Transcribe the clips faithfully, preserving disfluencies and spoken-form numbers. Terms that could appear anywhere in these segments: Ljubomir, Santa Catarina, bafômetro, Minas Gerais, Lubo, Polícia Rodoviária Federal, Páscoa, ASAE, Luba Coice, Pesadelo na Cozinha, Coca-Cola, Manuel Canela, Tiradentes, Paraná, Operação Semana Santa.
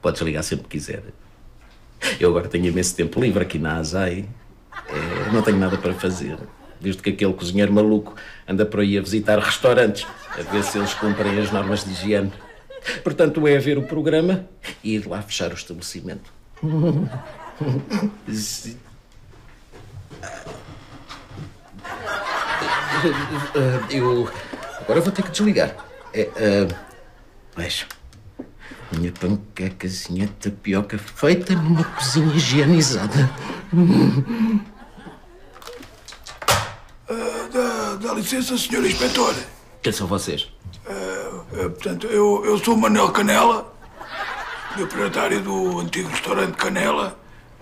Podes ligar sempre que quiser. Eu agora tenho imenso tempo livre aqui na A S A E. É, não tenho nada para fazer. Desde que aquele cozinheiro maluco anda por aí a visitar restaurantes, a ver se eles cumprem as normas de higiene. Portanto, é ver o programa e ir lá fechar o estabelecimento. Eu... Agora vou ter que desligar. É, uh... Veja. Minha panquecazinha de tapioca feita numa cozinha higienizada. Uh, dá, dá licença, senhor inspetor. Quem são vocês? Uh, uh, portanto, eu, eu sou o Manuel Canela, proprietário do antigo restaurante Canela.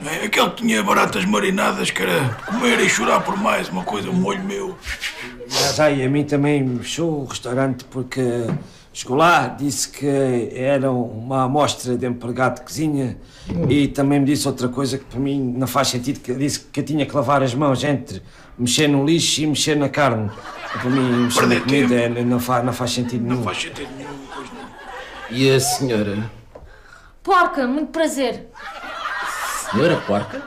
É, aquele que tinha baratas marinadas, que era comer e chorar por mais, uma coisa, um molho meu. Mas aí, a mim também me fechou o restaurante porque chegou lá, disse que era uma amostra de empregado de cozinha hum. e também me disse outra coisa que para mim não faz sentido, que disse que eu tinha que lavar as mãos entre mexer no lixo e mexer na carne. Para mim, mexer na comida não faz, não faz sentido nenhum. Não faz sentido nenhum, pois não. E a senhora? Porca, muito prazer. Senhora Porca?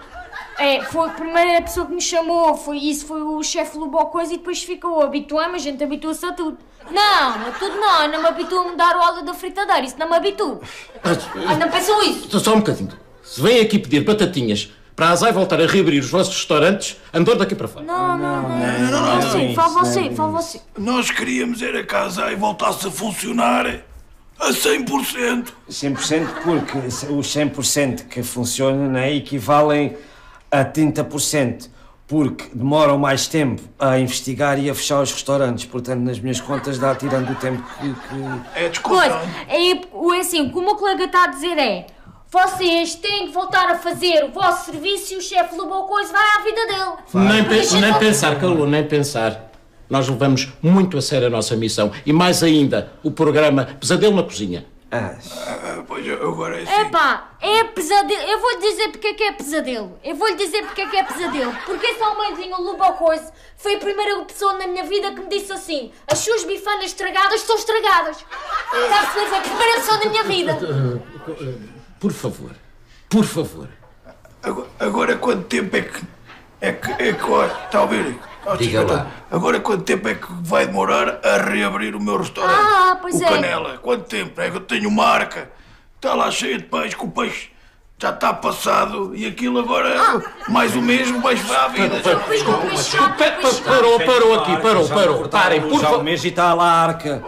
É, foi a primeira pessoa que me chamou, foi isso, foi o chefe Luba Coice e depois ficou. Habituei-me, a gente habituou-se a tudo. Não, a tudo não, não me habituo a mudar o óleo da fritadeira, isso não me habituo. Mas, ah, não pensam isso? Só um bocadinho. Se vêm aqui pedir batatinhas para a ASAE voltar a reabrir os vossos restaurantes, andam daqui para fora. Não, não, não. não, não, não, não, não, não. Fala você, fala você. Nós queríamos era que a ASAE voltasse a funcionar. A cem por cento. cem por cento porque os cem por cento que funcionam, né, equivalem a trinta por cento, porque demoram mais tempo a investigar e a fechar os restaurantes. Portanto, nas minhas contas dá tirando o tempo que... que... É descontado. Pois, é assim, o que o meu colega está a dizer é vocês têm que voltar a fazer o vosso serviço e o chefe Lubo Coice vai à vida dele. Vai. Nem, pe nem pensar, Calu, nem pensar. Nós levamos muito a sério a nossa missão e, mais ainda, o programa Pesadelo na Cozinha. Ah, pois agora é assim. Epá, é pesadelo. Eu vou-lhe dizer porque é que é pesadelo. Eu vou-lhe dizer porque é que é pesadelo. Porque esse almeizinho, o Luba Coice, foi a primeira pessoa na minha vida que me disse assim: as suas bifanas estragadas são estragadas. Está-se a ver, a primeira pessoa da minha vida. Por favor, por favor. Agora, agora quanto tempo é que... É que... É que... Está a ouvir? Diga lá. Agora quanto tempo é que vai demorar a reabrir o meu restaurante? Ah, pois é. O Canela, quanto tempo? É que eu tenho marca. Está lá cheia de peixe, que o peixe já está passado e aquilo agora mais o mesmo, mais à vida. Parou, parou aqui, parou, parou. Parem, por favor. E está lá a arca.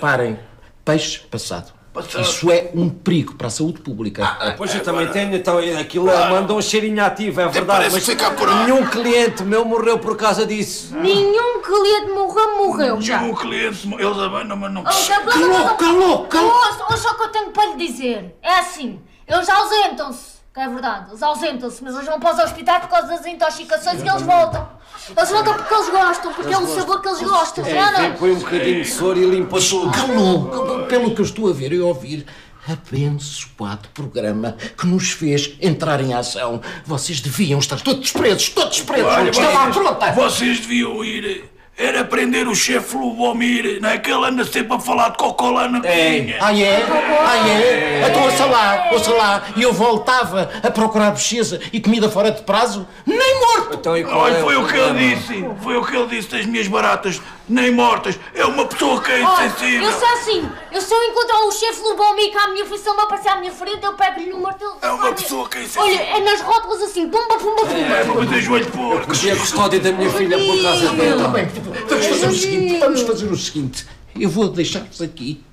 Parem. Peixe passado. Passado. Isso é um perigo para a saúde pública. Ah, ah, pois eu é, também para... tenho, então, aquilo claro. Mandou um cheirinho ativo, é verdade, mas nenhum cliente meu morreu por causa disso. Ah. Nenhum cliente morreu, morreu nenhum já. Nenhum cliente morreu, eles abanam, mas não... Calou, calou, calou! Hoje só que eu tenho para lhe dizer, é assim, eles ausentam-se, que é verdade, eles ausentam-se, mas eles vão para os hospitais por causa das intoxicações e eles voltam. Eles voltam porque eles gostam, porque é o sabor que eles gostam, é, já não? Põe um bocadinho de soro e limpa tudo. Calou! Pelo que eu estou a ver e a ouvir, abençoado programa que nos fez entrar em ação. Vocês deviam estar todos presos, todos presos. Está lá pronta! Vocês deviam ir. Era prender o chefe Ljubomir, não é? Que ele anda sempre a falar de Coca-Cola na cozinha. Ah, é? Ah, é? Então ouça lá, ouça lá. E eu voltava a procurar bexesa e comida fora de prazo, nem morto. Então, e qual Olha, é foi o que ele disse. Foi o que ele disse das minhas baratas, nem mortas. É uma pessoa que é insensível. Eu sou assim. Eu só encontro o chefe Ljubomir cá à minha frente, ele passar à minha frente, eu pego-lhe no martelo. É uma pessoa que é insensível. Olha, é nas rótulas assim, pumba, pumba, pumba. É, vou meter joelho de porco. Eu perdi a custódia da minha filha por causa dele. Vamos fazer o seguinte, vamos fazer o seguinte, eu vou deixar-vos aqui,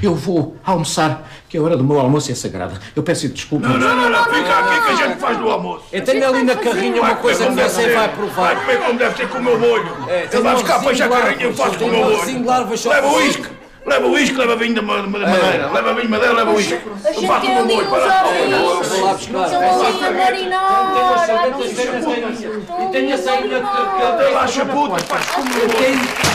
eu vou almoçar, que a hora do meu almoço é sagrada, eu peço desculpa. Não, não, não, não, fica aqui que a gente faz do almoço. Eu tenho ali na carrinha uma coisa que você vai provar. Vai comer como deve ser com o meu molho, ele vai buscar peixe à carrinha e faz com o meu molho. Leva o uísque, leva o uísque, leva vinho de madeira, leva vinho de madeira, leva o uísque. Eu faço o meu molho para lá. Tenho a saída que eu tenho. Relaxa, puta, faz como eu.